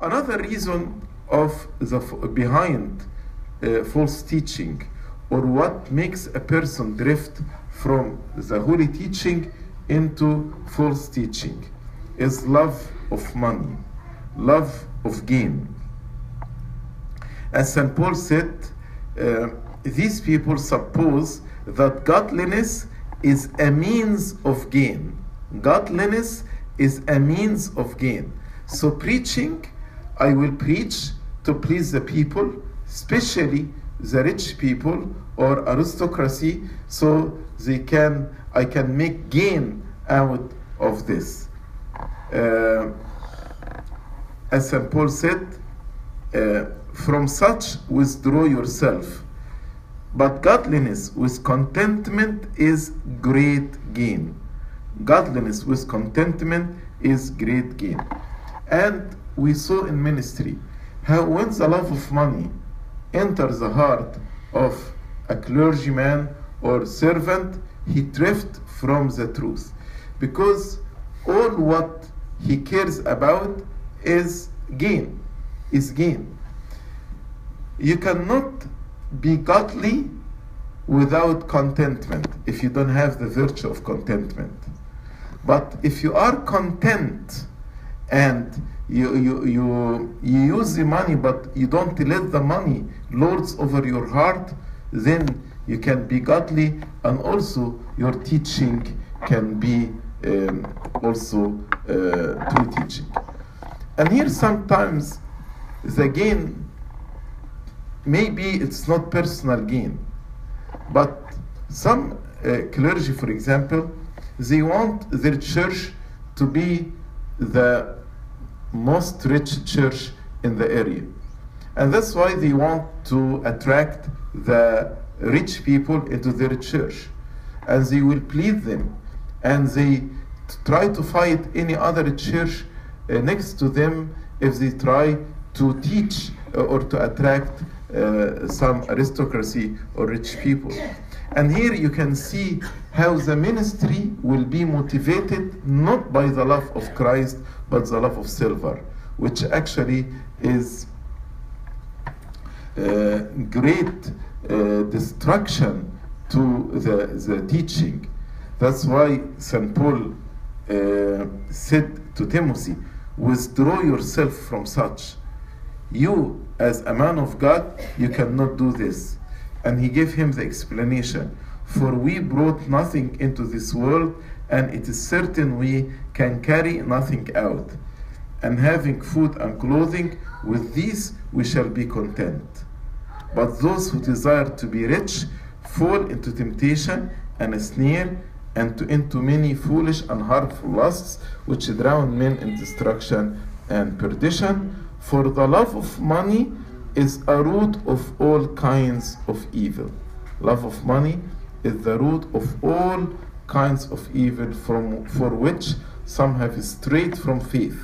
Another reason of the behind false teaching, or what makes a person drift from the holy teaching into false teaching, is love of money, love of gain. As St. Paul said, these people suppose that godliness is a means of gain. Godliness is a means of gain. So preaching, I will preach to please the people, especially the rich people or aristocracy, so I can make gain out of this. As St. Paul said, from such withdraw yourself. But godliness with contentment is great gain. Godliness with contentment is great gain. And we saw in ministry how when the love of money enters the heart of a clergyman or servant, he drifts from the truth, because all what he cares about is gain, is gain. You cannot be godly without contentment if you don't have the virtue of contentment. But if you are content and you use the money, but you don't let the money lords over your heart, then you can be godly, and also your teaching can be true teaching. And here sometimes the gain, maybe it's not personal gain, but some clergy, for example, they want their church to be the most rich church in the area, and that's why they want to attract the rich people into their church, and they will plead them, and they try to fight any other church next to them if they try to teach or to attract some aristocracy or rich people. And here you can see how the ministry will be motivated not by the love of Christ, but the love of silver, which actually is great destruction to the teaching. That's why St. Paul said to Timothy, withdraw yourself from such. You, as a man of God, you cannot do this. And he gave him the explanation. For we brought nothing into this world, and it is certain we can carry nothing out. And having food and clothing, with these we shall be content. But those who desire to be rich fall into temptation and a snare, and into many foolish and harmful lusts, which drown men in destruction and perdition. For the love of money is a root of all kinds of evil. Love of money is the root of all kinds of evil, for which some have strayed from faith.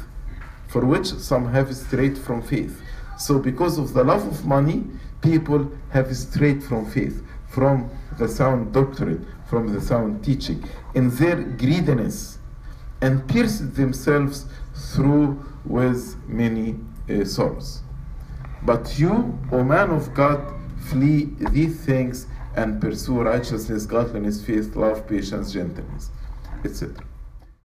So because of the love of money, people have strayed from faith, from the sound doctrine, from the sound teaching, in their greediness, and pierced themselves through with many sorrows. But you, O man of God, flee these things and pursue righteousness, godliness, faith, love, patience, gentleness, etc.